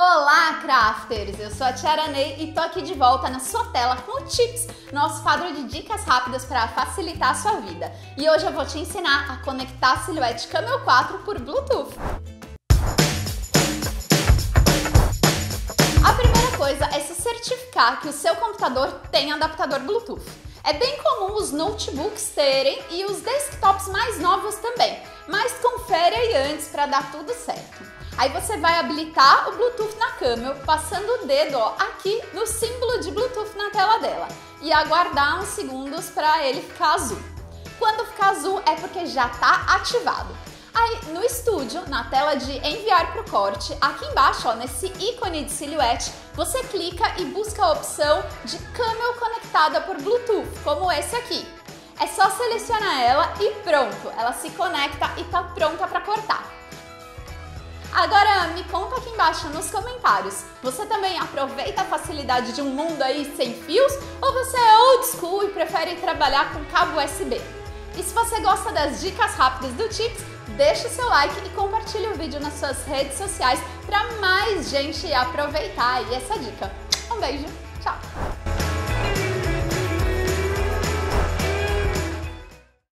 Olá, crafters! Eu sou a Tiara Ney e tô aqui de volta na sua tela com o Tips, nosso quadro de dicas rápidas para facilitar a sua vida. E hoje eu vou te ensinar a conectar a Silhouette Cameo 4 por Bluetooth. A primeira coisa é se certificar que o seu computador tem adaptador Bluetooth. É bem comum os notebooks terem e os desktops mais novos também, mas confere aí antes para dar tudo certo. Aí você vai habilitar o Bluetooth na Cameo, passando o dedo aqui no símbolo de Bluetooth na tela dela e aguardar uns segundos para ele ficar azul. Quando ficar azul é porque já está ativado. Aí no estúdio, na tela de enviar para o corte, aqui embaixo, nesse ícone de silhuete, você clica e busca a opção de Cameo conectada por Bluetooth, como esse aqui. É só selecionar ela e pronto, ela se conecta e está pronta para cortar. Agora me conta aqui embaixo nos comentários, você também aproveita a facilidade de um mundo aí sem fios ou você é old school e prefere trabalhar com cabo USB? E se você gosta das dicas rápidas do Tips, deixa o seu like e compartilha o vídeo nas suas redes sociais para mais gente aproveitar aí essa dica. Um beijo, tchau!